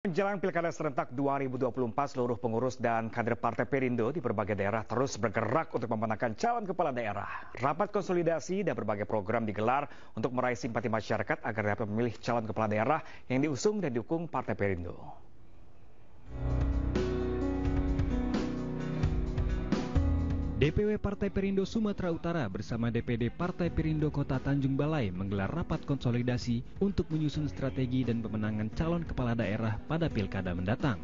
Menjelang Pilkada serentak 2024, seluruh pengurus dan kader Partai Perindo di berbagai daerah terus bergerak untuk memenangkan calon kepala daerah. Rapat konsolidasi dan berbagai program digelar untuk meraih simpati masyarakat agar dapat memilih calon kepala daerah yang diusung dan didukung Partai Perindo. DPW Partai Perindo Sumatera Utara bersama DPD Partai Perindo Kota Tanjung Balai menggelar rapat konsolidasi untuk menyusun strategi dan pemenangan calon kepala daerah pada Pilkada mendatang.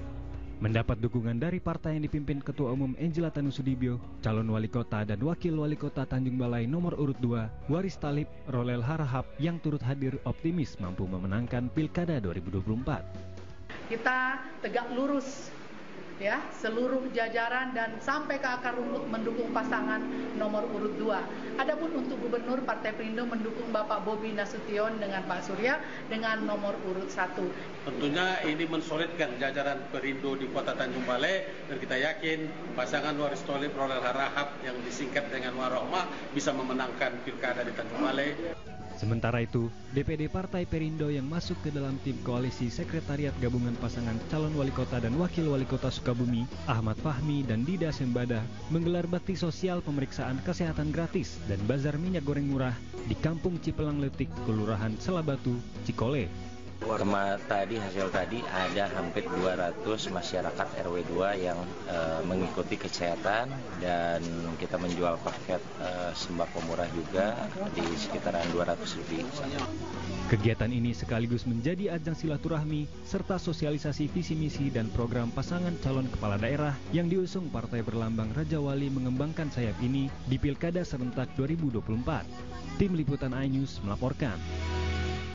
Mendapat dukungan dari partai yang dipimpin Ketua Umum Angela Tanu Sudibyo, calon wali kota dan wakil wali kota Tanjung Balai nomor urut 2, Waris Tholib Rolel Harahap yang turut hadir optimis mampu memenangkan Pilkada 2024. Kita tegak lurus. Ya, seluruh jajaran dan sampai ke akar rumput mendukung pasangan nomor urut 2. Adapun untuk Gubernur Partai Perindo mendukung Bapak Bobby Nasution dengan Pak Surya dengan nomor urut 1. Tentunya ini mensolidkan jajaran Perindo di Kota Tanjung Balai dan kita yakin pasangan Waris Tholib Rolel Harahap yang disingkat dengan Warohma bisa memenangkan Pilkada di Tanjung Balai. Sementara itu, DPD Partai Perindo yang masuk ke dalam tim koalisi Sekretariat Gabungan Pasangan Calon Wali Kota dan Wakil Wali Kota Sukabumi, Ahmad Fahmi dan Dida Sembada, menggelar bakti sosial pemeriksaan kesehatan gratis dan bazar minyak goreng murah di Kampung Cipelang Letik, Kelurahan Selabatu, Cikole. Hasil tadi ada hampir 200 masyarakat RW 2 yang mengikuti kesehatan dan kita menjual paket sembako murah juga di sekitaran 200 lebih. Kegiatan ini sekaligus menjadi ajang silaturahmi serta sosialisasi visi misi dan program pasangan calon kepala daerah yang diusung partai berlambang Raja Wali mengembangkan sayap ini di Pilkada serentak 2024. Tim Liputan iNews melaporkan.